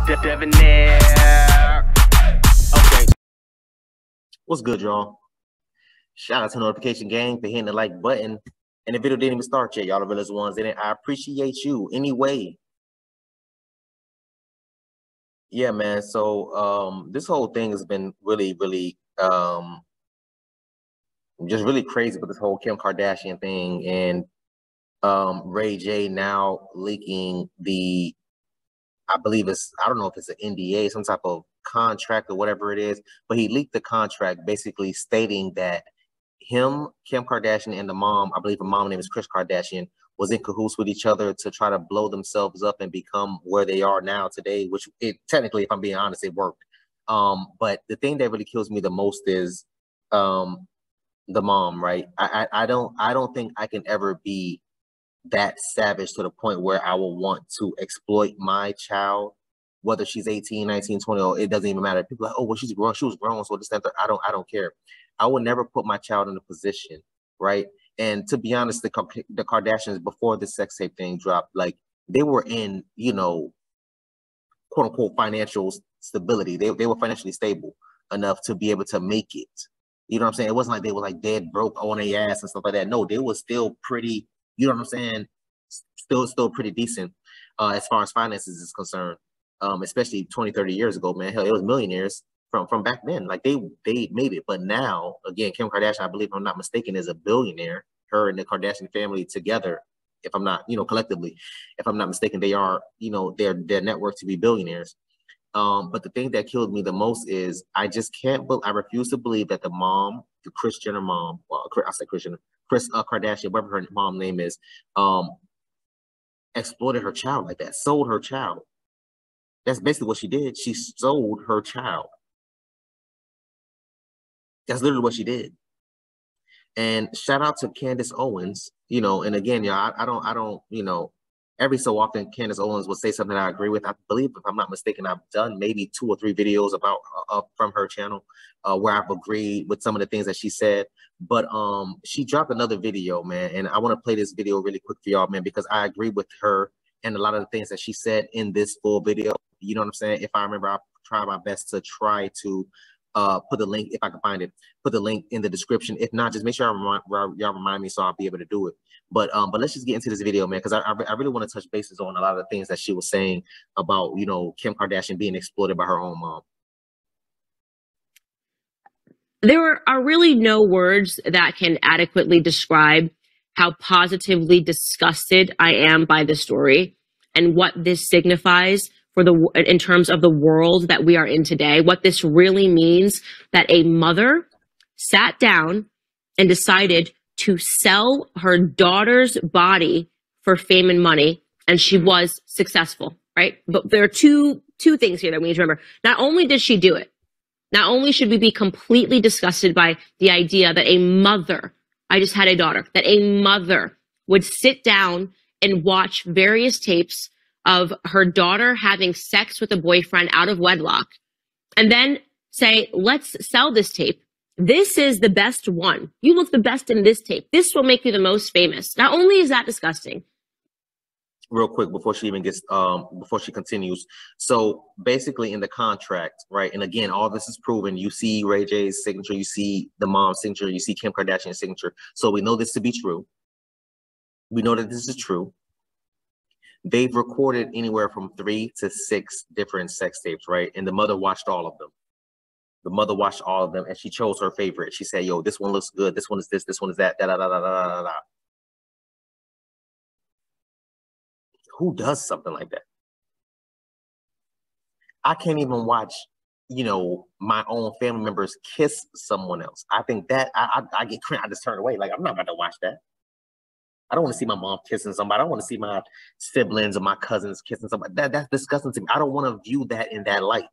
Debonair. Okay. What's good, y'all? Shout out to Notification Gang for hitting the like button. And the video didn't even start yet. Y'all the realest ones in it. I appreciate you anyway. Yeah, man. So this whole thing has been really, really just really crazy with this whole Kim Kardashian thing and Ray J now leaking the, I believe it's, I don't know if it's an NDA, some type of contract or whatever it is, but he leaked the contract basically stating that him, Kim Kardashian, and the mom, I believe her mom name is Kris Kardashian, was in cahoots with each other to try to blow themselves up and become where they are now today, which it technically, if I'm being honest, it worked. But the thing that really kills me the most is the mom, right? I don't think I can ever be that savage to the point where I will want to exploit my child, whether she's 18, 19, 20, or it doesn't even matter. People are like, oh, well, she's grown, she was grown, so this, that, I don't care. I would never put my child in a position, right? And to be honest, the Kardashians, before the sex tape thing dropped, like, they were in, you know, quote unquote financial stability. They were financially stable enough to be able to make it. You know what I'm saying? It wasn't like they were like dead broke on their ass and stuff like that. No, they were still pretty, you know what I'm saying? Still pretty decent as far as finances is concerned. Especially 20, 30 years ago, man. Hell, it was millionaires from back then. Like, they made it. But now, again, Kim Kardashian, I believe, if I'm not mistaken, is a billionaire. Her and the Kardashian family together, if I'm not, you know, collectively, if I'm not mistaken, they are, you know, their network to be billionaires. But the thing that killed me the most is I refuse to believe that the mom, the Kris Jenner mom, well, I said Kris Jenner, Kris Kardashian, whatever her mom name is, exploited her child like that, sold her child. That's basically what she did. She sold her child. That's literally what she did. And shout out to Candace Owens, you know, and again, y'all, I don't, you know, every so often Candace Owens will say something I agree with. I believe, if I'm not mistaken, I've done maybe 2 or 3 videos about from her channel where I've agreed with some of the things that she said. But she dropped another video, man, and I want to play this video really quick for y'all, man, because I agree with her and a lot of the things that she said in this full video. You know what I'm saying? If I remember, I'll try my best to try to put the link, if I can find it, put the link in the description. If not, just make sure y'all remind me so I'll be able to do it. But let's just get into this video, man, because I really want to touch bases on a lot of the things that she was saying about, you know, Kim Kardashian being exploited by her own mom. There are really no words that can adequately describe how positively disgusted I am by this story and what this signifies for in terms of the world that we are in today. What this really means, that a mother sat down and decided to sell her daughter's body for fame and money, and she was successful, right? But there are two things here that we need to remember. Not only did she do it, not only should we be completely disgusted by the idea that a mother, I just had a daughter, that a mother would sit down and watch various tapes of her daughter having sex with a boyfriend out of wedlock and then say, let's sell this tape. This is the best one. You look the best in this tape. This will make you the most famous. Not only is that disgusting. Real quick before she even gets, before she continues. So basically in the contract, right? And again, all this is proven. You see Ray J's signature, you see the mom's signature, you see Kim Kardashian's signature. So we know this to be true. We know that this is true. They've recorded anywhere from 3 to 6 different sex tapes, right? And the mother watched all of them. The mother watched all of them and she chose her favorite. She said, yo, this one looks good. This one is this one is that, da da da da da da da. Who does something like that? I can't even watch, you know, my own family members kiss someone else. I think that I get cringe. I just turn away. Like, I'm not about to watch that. I don't want to see my mom kissing somebody. I don't want to see my siblings or my cousins kissing somebody. That's disgusting to me. I don't want to view that in that light.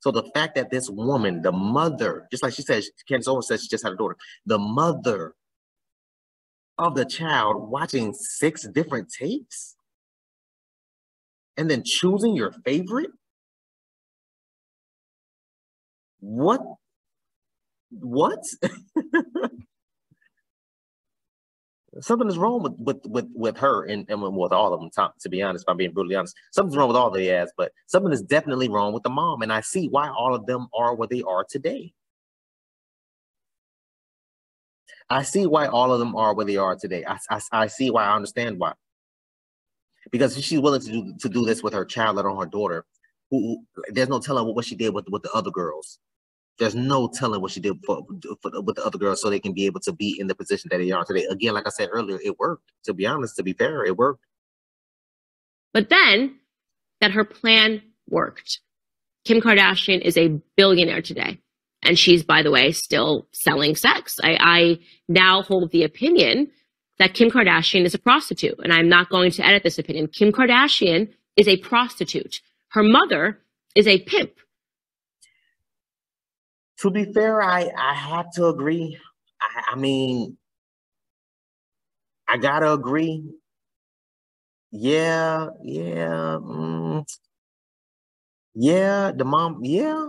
So the fact that this woman, the mother, just like she says, Candace Owens says she just had a daughter, the mother of the child watching 6 different tapes and then choosing your favorite? What? Something is wrong with her and with all of them, to be honest, if I'm being brutally honest. Something's wrong with all the ass, but something is definitely wrong with the mom. And I see why all of them are where they are today. I see why all of them are where they are today. I see why. I understand why. Because if she's willing to do this with her child, let alone her daughter, who there's no telling what she did with the other girls. There's no telling what she did with the other girls so they can be able to be in the position that they are today. Again, like I said earlier, it worked. To be honest, to be fair, it worked. But then that her plan worked. Kim Kardashian is a billionaire today. And she's, by the way, still selling sex. I now hold the opinion that Kim Kardashian is a prostitute. And I'm not going to edit this opinion. Kim Kardashian is a prostitute. Her mother is a pimp. To be fair, I have to agree. I mean, I gotta agree. The mom,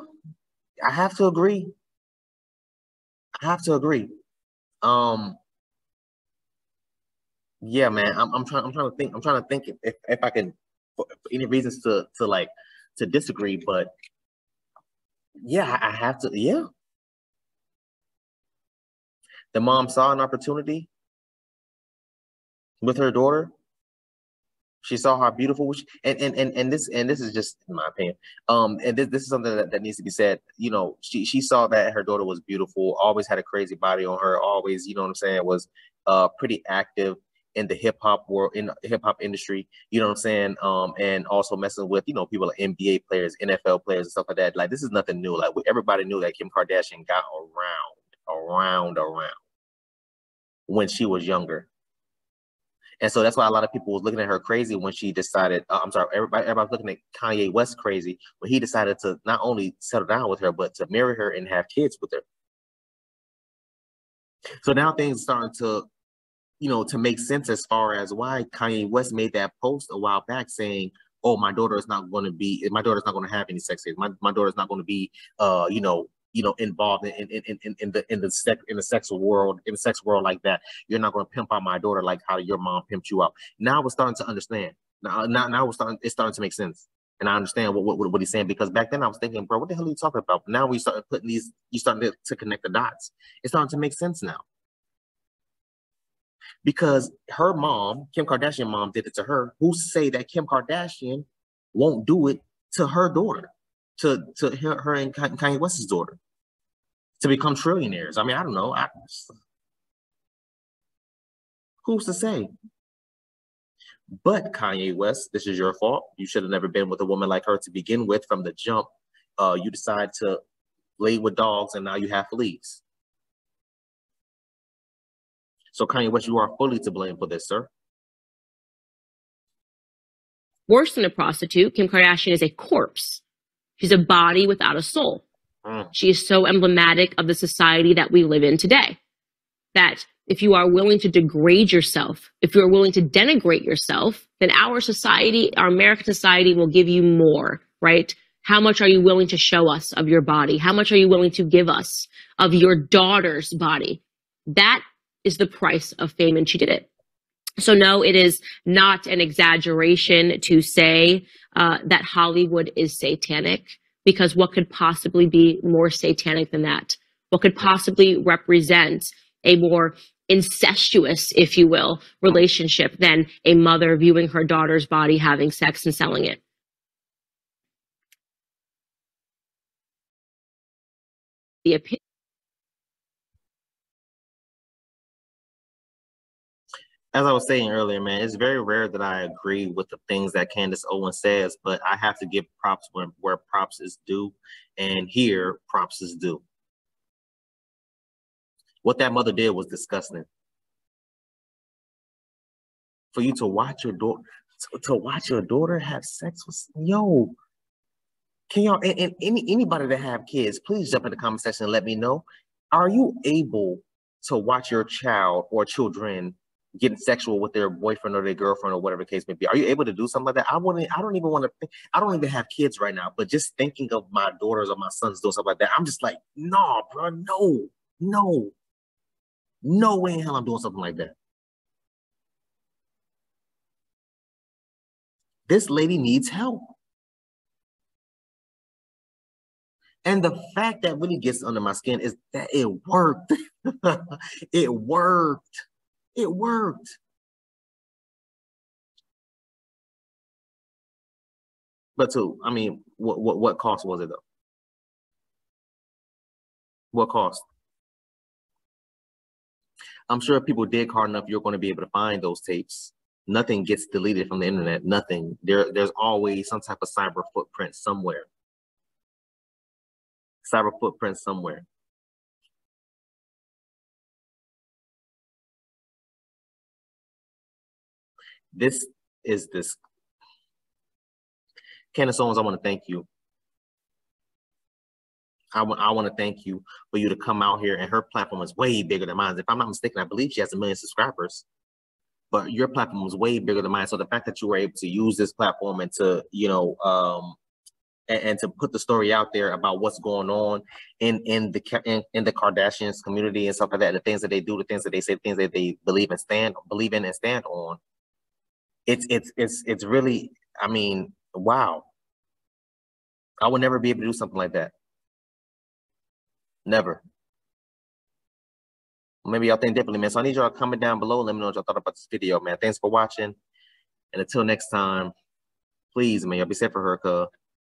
I have to agree. Yeah, man, I'm trying to think. I'm trying to think if I can, for any reasons to disagree, but yeah, I have to. Yeah. The mom saw an opportunity with her daughter. She saw how beautiful she, and this is just in my opinion. And this is something that needs to be said. You know, she saw that her daughter was beautiful, always had a crazy body on her, always, you know what I'm saying, was pretty active in the hip hop world, in the hip hop industry, you know what I'm saying? And also messing with, you know, people like NBA players, NFL players and stuff like that. Like, this is nothing new. Like, everybody knew that Kim Kardashian got around when she was younger. And so that's why a lot of people was looking at her crazy when she decided, everybody was looking at Kanye West crazy when he decided to not only settle down with her, but to marry her and have kids with her. So now things are starting to, you know, to make sense as far as why Kanye West made that post a while back saying, oh, my daughter's not going to have any sex kids. My daughter's not going to be, involved in the sex world like that. You're not going to pimp out my daughter like how your mom pimped you out. Now we're starting to understand. Now it's starting to make sense, and I understand what he's saying, because back then I was thinking, bro, what the hell are you talking about? Now we started putting these. You starting to connect the dots. It's starting to make sense now, because her mom, Kim Kardashian mom, did it to her. Who say that Kim Kardashian won't do it to her daughter? To her and Kanye West's daughter, to become trillionaires. I mean, I don't know. Who's to say? But Kanye West, this is your fault. You should have never been with a woman like her to begin with from the jump. You decide to lay with dogs, and now you have fleas. So Kanye West, you are fully to blame for this, sir. Worse than a prostitute, Kim Kardashian is a corpse. She's a body without a soul. She is so emblematic of the society that we live in today, that if you are willing to degrade yourself, if you're willing to denigrate yourself, then our society, our American society, will give you more, right? How much are you willing to show us of your body? How much are you willing to give us of your daughter's body? That is the price of fame, and she did it. So no, it is not an exaggeration to say that Hollywood is satanic, because what could possibly be more satanic than that? What could possibly represent a more incestuous, if you will, relationship than a mother viewing her daughter's body, having sex, and selling it? The opinion. As I was saying earlier, man, it's very rare that I agree with the things that Candace Owens says, but I have to give props where props is due, and here props is due. What that mother did was disgusting. For you to watch your daughter have sex with, yo, can y'all, and anybody that have kids, please jump in the comment section and let me know. Are you able to watch your child or children getting sexual with their boyfriend or their girlfriend or whatever the case may be? Are you able to do something like that? I don't even want to think. I don't even have kids right now, but just thinking of my daughters or my sons doing something like that, I'm just like, nah, bro, no way in hell I'm doing something like that. This lady needs help. And the fact that really gets under my skin is that it worked. It worked. It worked. But too, I mean, what cost was it though? What cost? I'm sure if people dig hard enough, you're going to be able to find those tapes. Nothing gets deleted from the internet, nothing. There's always some type of cyber footprint somewhere. Cyber footprint somewhere. This is this. Candace Owens, I want to thank you. I want to thank you for you to come out here, and her platform is way bigger than mine. If I'm not mistaken, I believe she has 1 million subscribers, but your platform was way bigger than mine. So the fact that you were able to use this platform and to, you know, and to put the story out there about what's going on in the Kardashians community and stuff like that, the things that they do, the things that they say, the things that they believe in and stand on, it's really, I mean, wow. I would never be able to do something like that. Never. Maybe y'all think differently, man. So I need y'all comment down below. Let me know what y'all thought about this video, man. Thanks for watching. And until next time, please, man, y'all be safe for her, cuz.